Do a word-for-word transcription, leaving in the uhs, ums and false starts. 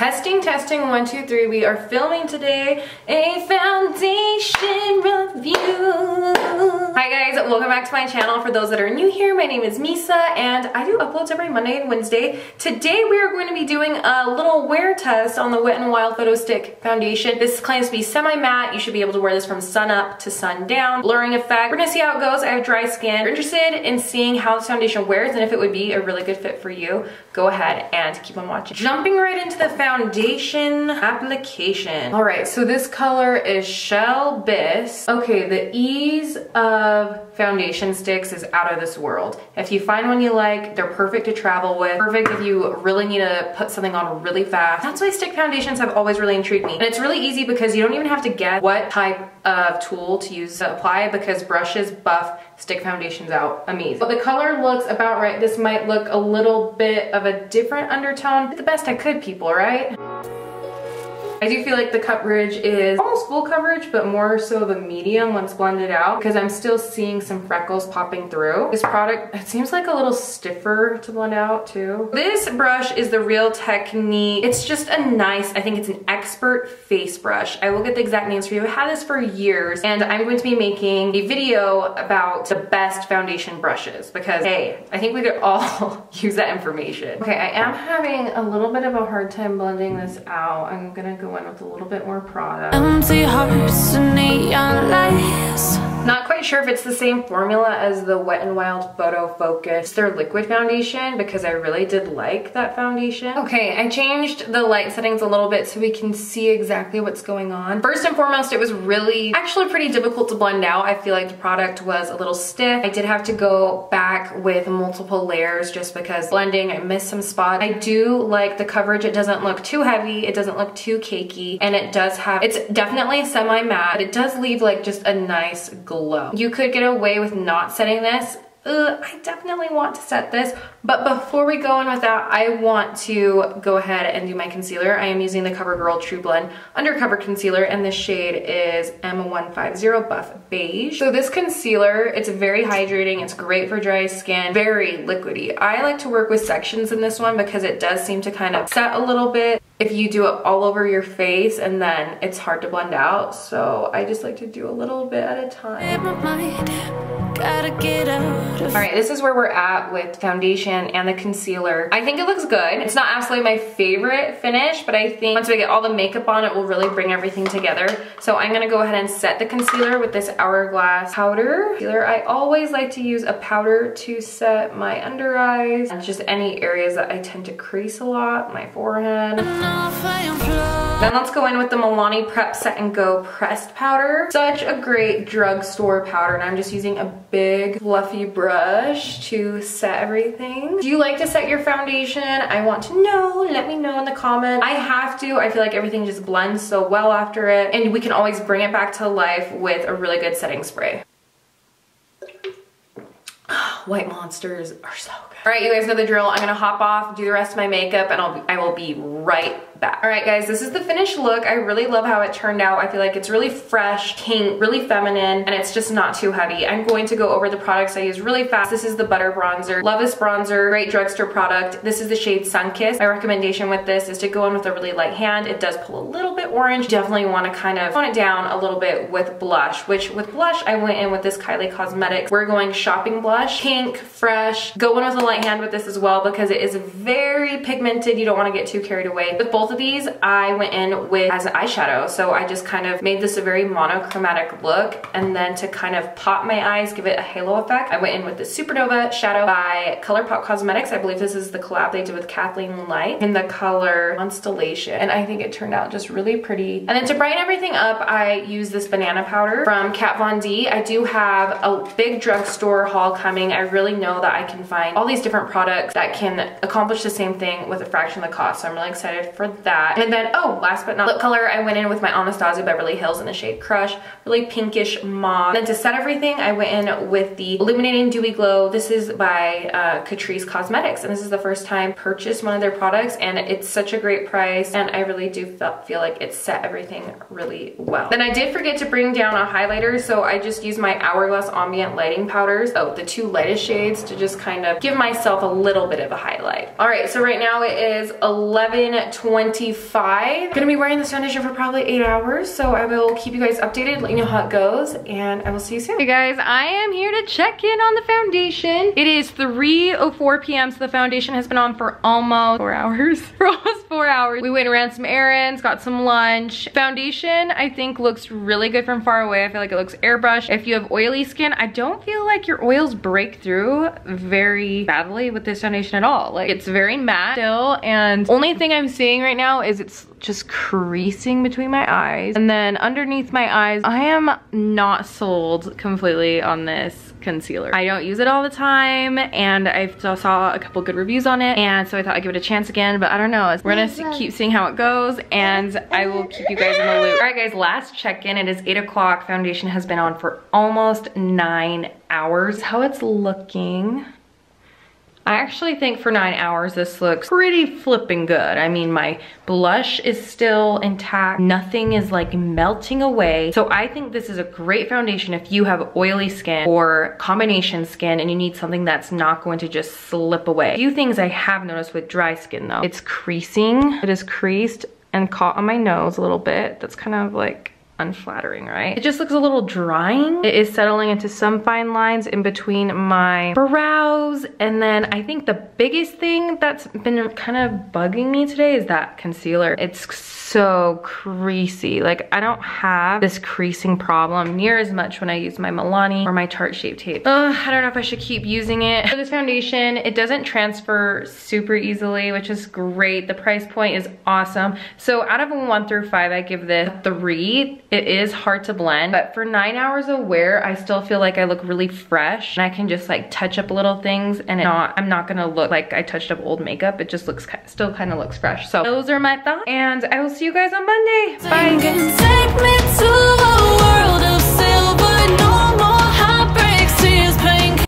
testing, testing, one, two, three. We are filming today a foundation review. Hi guys, welcome back to my channel. For those that are new here, my name is Misa and I do uploads every Monday and Wednesday. Today we are going to be doing a little wear test on the Wet n Wild Photo Stick foundation. This claims to be semi-matte. You should be able to wear this from sun up to sun down. Blurring effect. We're gonna see how it goes. I have dry skin. If you're interested in seeing how this foundation wears and if it would be a really good fit for you, go ahead and keep on watching. Jumping right into the foundation application. All right, so this color is Shell Bisque. Okay, the ease of foundation sticks is out of this world. If you find one you like, they're perfect to travel with. Perfect if you really need to put something on really fast. That's why stick foundations have always really intrigued me. And it's really easy because you don't even have to guess what type of tool to use to apply because brushes buff stick foundations out amazing. But the color looks about right. This might look a little bit of a different undertone. I did the best I could, people, right? I do feel like the coverage is almost full coverage, but more so the medium once blended out because I'm still seeing some freckles popping through. This product, it seems like a little stiffer to blend out too. This brush is the Real Technique. It's just a nice, I think it's an expert face brush. I will get the exact names for you. I've had this for years and I'm going to be making a video about the best foundation brushes because hey, I think we could all use that information. Okay, I am having a little bit of a hard time blending this out. I'm gonna go one with a little bit more product. Empty hearts and neon lights. Not quite sure if it's the same formula as the Wet n Wild Photo Focus. It's their liquid foundation because I really did like that foundation. Okay, I changed the light settings a little bit so we can see exactly what's going on. First and foremost, it was really actually pretty difficult to blend out. I feel like the product was a little stiff. I did have to go back with multiple layers just because blending, I missed some spots. I do like the coverage. It doesn't look too heavy. It doesn't look too cakey. And it does have, it's definitely semi-matte, but it does leave like just a nice glow. You could get away with not setting this. Uh, I definitely want to set this, but before we go on with that, I want to go ahead and do my concealer. I am using the CoverGirl True Blend Undercover Concealer, and the shade is M one fifty Buff Beige. So this concealer, it's very hydrating. It's great for dry skin, very liquidy. I like to work with sections in this one because it does seem to kind of set a little bit. If you do it all over your face and then it's hard to blend out, so I just like to do a little bit at a time. Gotta get out of. All right, this is where we're at with foundation and the concealer. I think it looks good. It's not absolutely my favorite finish, but I think once we get all the makeup on, it will really bring everything together. So I'm gonna go ahead and set the concealer with this Hourglass powder. Concealer, I always like to use a powder to set my under eyes. It's just any areas that I tend to crease a lot, my forehead. Then let's go in with the Milani Prep Set and Go Pressed Powder. Such a great drugstore powder, and I'm just using a big fluffy brush to set everything. Do you like to set your foundation? I want to know. Let me know in the comments. I have to. I feel like everything just blends so well after it, and we can always bring it back to life with a really good setting spray. White monsters are so good. All right, you guys know the drill. I'm gonna hop off, do the rest of my makeup, and I'll be, I will be right back. All right, guys, this is the finished look. I really love how it turned out. I feel like it's really fresh, pink, really feminine, and it's just not too heavy. I'm going to go over the products I use really fast. This is the Butter Bronzer. Love this bronzer. Great drugstore product. This is the shade Sunkissed. My recommendation with this is to go in with a really light hand. It does pull a little bit orange. Definitely want to kind of tone it down a little bit with blush, which with blush, I went in with this Kylie Cosmetics. We're going shopping blush. Pink, fresh. Go in with a light hand with this as well because it is very pigmented. You don't want to get too carried away. With both of these, I went in with as an eyeshadow, so I just kind of made this a very monochromatic look, and then to kind of pop my eyes, give it a halo effect, I went in with the Supernova Shadow by ColourPop Cosmetics. I believe this is the collab they did with Kathleen Light in the color Constellation, and I think it turned out just really pretty. And then to brighten everything up, I use this banana powder from Kat Von D. I do have a big drugstore haul coming. I really know that I can find all these different products that can accomplish the same thing with a fraction of the cost, so I'm really excited for that. And then, oh, last but not lip color, I went in with my Anastasia Beverly Hills in the shade Crush, really pinkish mauve. And then to set everything, I went in with the Illuminating Dewy Glow. This is by uh, Catrice Cosmetics, and this is the first time I purchased one of their products, and it's such a great price, and I really do feel like it set everything really well. Then I did forget to bring down a highlighter, so I just used my Hourglass Ambient Lighting Powders. Oh, the two lighting lightest shades to just kind of give myself a little bit of a highlight. All right, so right now it is eleven twenty-five. I'm gonna be wearing this foundation for probably eight hours, so I will keep you guys updated, let you know how it goes, and I will see you soon. Hey guys, I am here to check in on the foundation. It is three oh four p m, so the foundation has been on for almost four hours. For almost four hours. We went and ran some errands, got some lunch. Foundation, I think, looks really good from far away. I feel like it looks airbrushed. If you have oily skin, I don't feel like your oils break through very badly with this foundation at all. Like, it's very matte still, and only thing I'm seeing right now is it's just creasing between my eyes. And then underneath my eyes, I am not sold completely on this concealer. I don't use it all the time, and I saw a couple good reviews on it, and so I thought I'd give it a chance again, but I don't know. We're gonna keep seeing how it goes, and I will keep you guys in the loop. All right guys, last check-in. It is eight o'clock. Foundation has been on for almost nine hours. How it's looking. I actually think for nine hours, this looks pretty flipping good. I mean, my blush is still intact. Nothing is like melting away. So I think this is a great foundation if you have oily skin or combination skin and you need something that's not going to just slip away. A few things I have noticed with dry skin though. It's creasing. It is creased and caught on my nose a little bit. That's kind of like unflattering, right? It just looks a little drying. It is settling into some fine lines in between my brows. And then I think the biggest thing that's been kind of bugging me today is that concealer. It's so creasy. Like, I don't have this creasing problem near as much when I use my Milani or my Tarte Shape Tape. Ugh, I don't know if I should keep using it. For this foundation, it doesn't transfer super easily, which is great. The price point is awesome. So out of a one through five, I give this a three. It is hard to blend, but for nine hours of wear, I still feel like I look really fresh and I can just like touch up little things and it not, I'm not gonna look like I touched up old makeup. It just looks, still kind of looks fresh. So those are my thoughts and I will see you guys on Monday. Bye.